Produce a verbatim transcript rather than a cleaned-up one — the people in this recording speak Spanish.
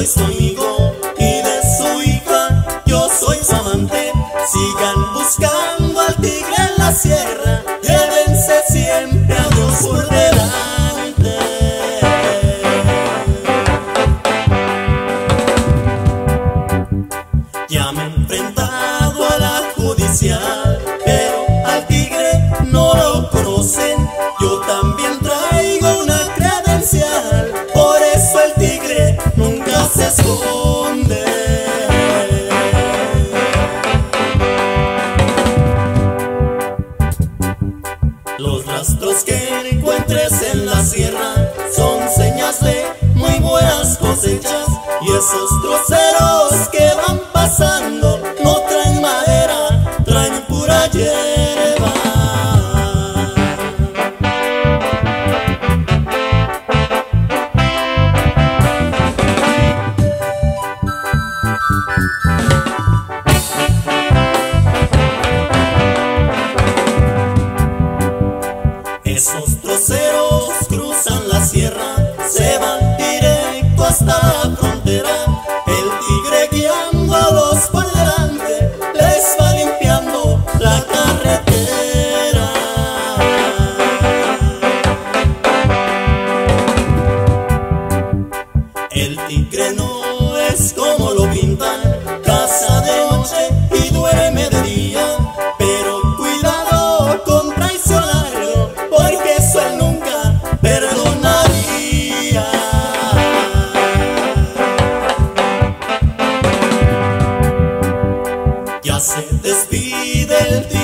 soy su amigo y de su hija yo soy su amante. Sigan buscando al tigre en la sierra, llévense siempre a Dios por delante. Ya me he enfrentado a la judicial, pero al tigre no lo conocen. Yo también traigo una credencial, por eso el tigre nunca se esconde. Los rastros que encuentres en la sierra son señas de muy buenas cosechas, y esos troceros que van pasando no traen madera, traen pura hierba. Esos troceros cruzan la sierra, se van directo hasta la frontera. El tigre guiándolos por delante, les va limpiando la carretera. El tigre no es como lo pintan, caza de noche y duerme de día. Pero cuidado con traicionarlo, porque eso él nunca perdonaría. Ya se despide el día.